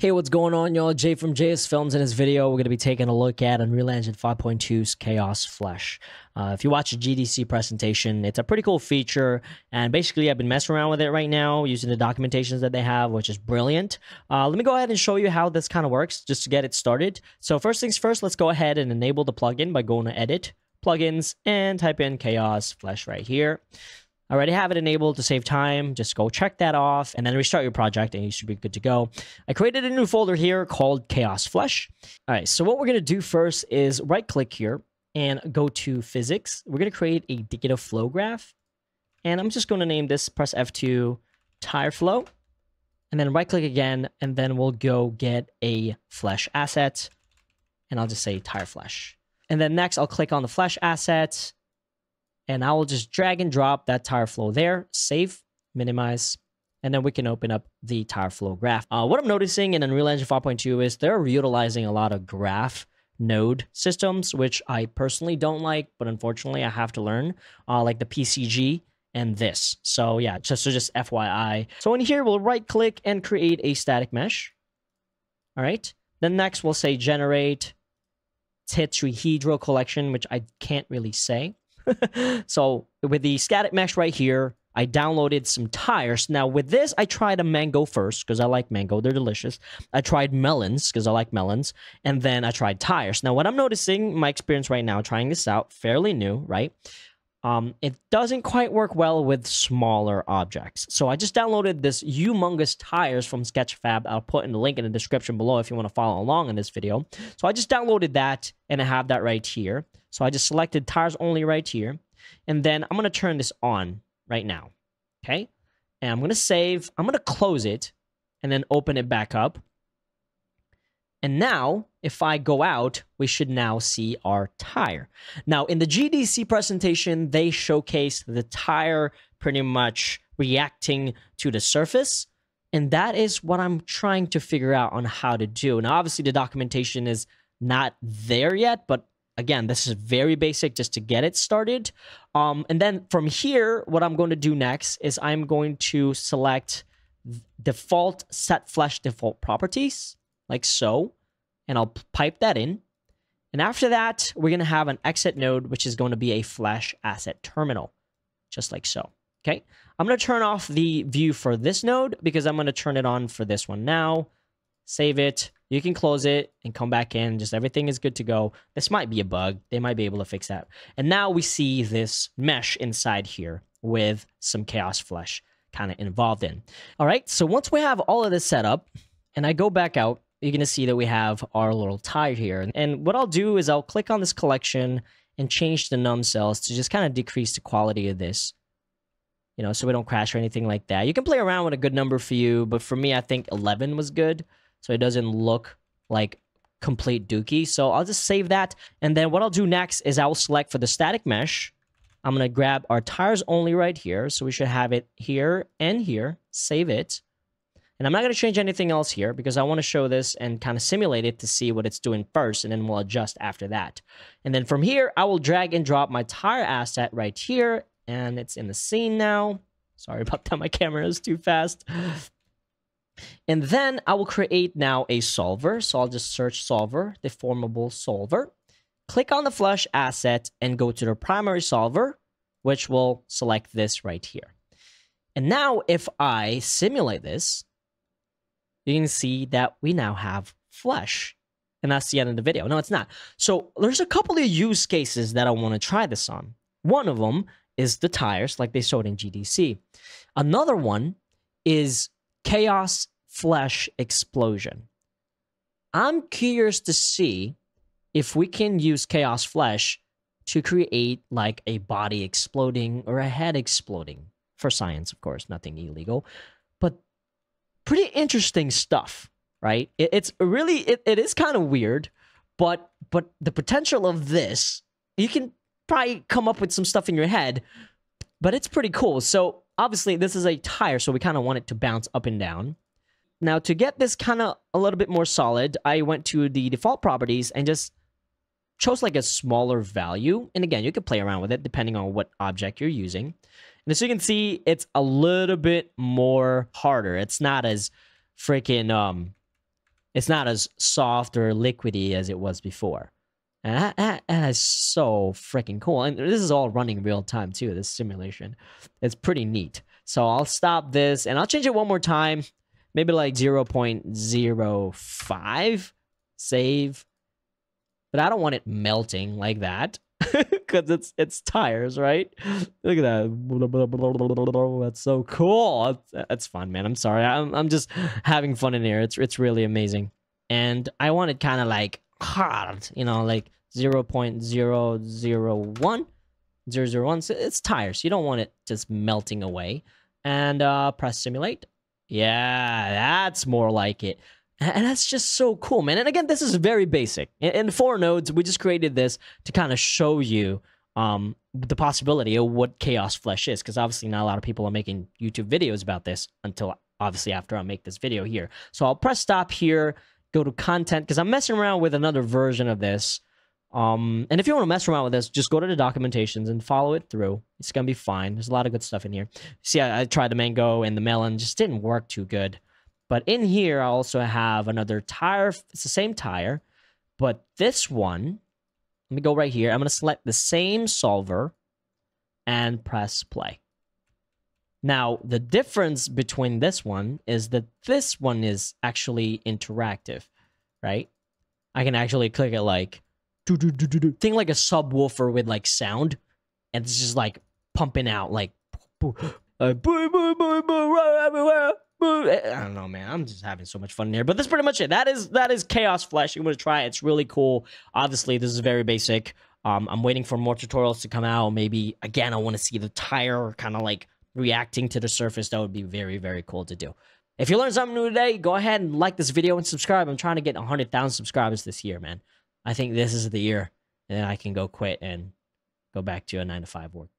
Hey, what's going on, y'all? Jay from JS Films. In this video, we're going to be taking a look at Unreal Engine 5.2's Chaos Flesh. If you watch the GDC presentation, it's a pretty cool feature, and basically I've been messing around with it right now using the documentations that they have, which is brilliant. Let me go ahead and show you how this kind of works just to get it started. So first things first, let's go ahead and enable the plugin by going to Edit, Plugins, and type in Chaos Flesh right here. I already have it enabled to save time. Just go check that off and then restart your project and you should be good to go. I created a new folder here called Chaos Flesh. All right, so what we're going to do first is right click here and go to physics. We're going to create a indicative flow graph. And I'm just going to name this, press F2, tire flow. And then right click again, and then we'll go get a flesh asset. And I'll just say tire flesh. And then next I'll click on the flesh asset. And I will just drag and drop that tire flow there, save, minimize, and then we can open up the tire flow graph. What I'm noticing in Unreal Engine 5.2 is they're utilizing a lot of graph node systems, which I personally don't like, but unfortunately I have to learn, like the PCG and this. So yeah, just FYI. So in here, we'll right click and create a static mesh. All right, then next we'll say generate tetrahedral collection, which I can't really say. So with the static mesh right here, I downloaded some tires. Now with this, I tried a mango first because I like mango. They're delicious. I tried melons because I like melons. And then I tried tires. Now what I'm noticing, my experience right now, trying this out, fairly new, right? It doesn't quite work well with smaller objects. So I just downloaded this humongous tires from Sketchfab. I'll put in the link in the description below if you want to follow along in this video. So I just downloaded that and I have that right here. So I just selected tires only right here. And then I'm going to turn this on right now. Okay. And I'm going to save. I'm going to close it and then open it back up. And now, if I go out, we should now see our tire. Now, in the GDC presentation, they showcased the tire pretty much reacting to the surface. And that is what I'm trying to figure out on how to do. Now, obviously, the documentation is not there yet, but again, this is very basic just to get it started. And then from here, what I'm going to do next is I'm going to select default set flesh default properties, like so, and I'll pipe that in. And after that, we're going to have an exit node, which is going to be a flesh asset terminal, just like so. Okay, I'm going to turn off the view for this node because I'm going to turn it on for this one now. Save it. You can close it and come back in. Just everything is good to go. This might be a bug. They might be able to fix that. And now we see this mesh inside here with some Chaos Flesh kind of involved in. All right. So once we have all of this set up and I go back out, you're going to see that we have our little tire here. And what I'll do is I'll click on this collection and change the num cells to just kind of decrease the quality of this, you know, so we don't crash or anything like that. You can play around with a good number for you, but for me, I think 11 was good. So it doesn't look like complete dookie. So I'll just save that. And then what I'll do next is I will select for the static mesh. I'm going to grab our tires only right here. So we should have it here and here. Save it. And I'm not going to change anything else here because I want to show this and kind of simulate it to see what it's doing first. And then we'll adjust after that. And then from here, I will drag and drop my tire asset right here. And it's in the scene now. Sorry about that. My camera is too fast. And then I will create now a solver. So I'll just search solver, deformable solver. Click on the flesh asset and go to the primary solver, which will select this right here. And now if I simulate this, you can see that we now have flesh. And that's the end of the video. No, it's not. So there's a couple of use cases that I want to try this on. One of them is the tires, like they showed in GDC. Another one is Chaos Flesh explosion. I'm curious to see if we can use Chaos Flesh to create like a body exploding or a head exploding. For science, of course, nothing illegal, but pretty interesting stuff, right? It is kind of weird, but the potential of this, you can probably come up with some stuff in your head, but it's pretty cool. So obviously, this is a tire, so we kind of want it to bounce up and down. Now, to get this kind of a little bit more solid, I went to the default properties and just chose like a smaller value. And again, you can play around with it depending on what object you're using. And as you can see, it's a little bit more harder. It's not as freaking It's not as soft or liquidy as it was before. And that is so freaking cool. And this is all running real time too, this simulation. It's pretty neat. So I'll stop this and I'll change it one more time. Maybe like 0.05. Save. But I don't want it melting like that. Because it's tires, right? Look at that. That's so cool. That's fun, man. I'm sorry. I'm just having fun in here. It's really amazing. And I want it kind of like hard, you know, like 0.001, 0.001. So it's tires. You don't want it just melting away. And press simulate. Yeah, that's more like it. And that's just so cool, man. And again, this is very basic. In 4 nodes, we just created this to kind of show you the possibility of what Chaos Flesh is, because obviously not a lot of people are making YouTube videos about this until obviously after I make this video here. So I'll press stop here, go to content, because I'm messing around with another version of this. And if you want to mess around with this, just go to the documentations and follow it through. It's going to be fine. There's a lot of good stuff in here. See, I tried the mango and the melon. Just didn't work too good. But in here, I also have another tire. It's the same tire, but this one, let me go right here. I'm going to select the same solver and press play. Now, the difference between this one is that this one is actually interactive, right? I can actually click it like, think like a subwoofer with like sound, and it's just like pumping out like, I don't know, man. I'm just having so much fun in here. But that's pretty much it. That is Chaos Flesh. You want to try it. It's really cool. Obviously, this is very basic. I'm waiting for more tutorials to come out. Maybe, again, I want to see the tire kind of like reacting to the surface. That would be very, very cool to do. If you learned something new today, go ahead and like this video and subscribe. I'm trying to get 100,000 subscribers this year, man. I think this is the year. And then I can go quit and go back to a 9-to-5 work.